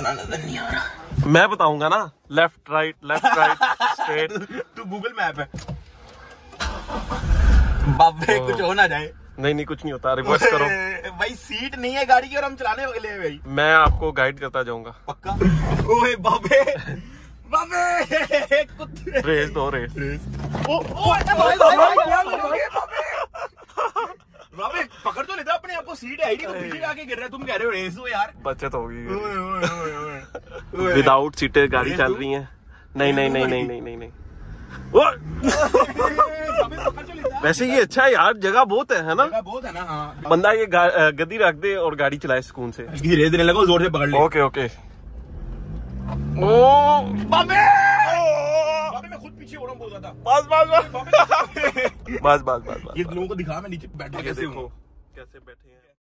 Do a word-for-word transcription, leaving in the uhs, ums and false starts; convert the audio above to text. इतना नजर नहीं आ रहा। मैं बताऊंगा ना, left right left right straight. तू गूगल मैप है बाबे, कुछ हो ना जाए। नहीं नहीं कुछ नहीं होता, रिवर्स करो भाई। सीट नहीं है गाड़ी की और हम चलाने वाले हैं भाई। मैं आपको गाइड करता जाऊंगा पक्का। ओए बाबे बाबे कुत्ते, रेस दो रेस। ओ ओ भाई भाई क्या करोगे बाबे? बाबे पकड़ तो लेता अपने आप को, सीट आईडी को पीछे आके गिर रहा है। तुम कह रहे हो रेस हो यार, बचत होगी। ओए ओए ओए, विदाउट सीटें गाड़ी चल रही है। नहीं नहीं नहीं नहीं नहीं नहीं वैसे ये अच्छा है यार, जगह बहुत है है ना, बहुत है ना। हाँ बंदा ये गद्दी रख दे और गाड़ी चलाए सुकून से। धीरे धीरे लगाओ, जोर से पकड़ ले। Okay okay. ओ बाबे बाबे मैं खुद पीछे हो रहा हूँ बहुत ज्यादा। बस बस बस बस बस बस। ये लोगों को दिखा मैं नीचे बैठा कैसे हूँ, कैसे बैठे हैं।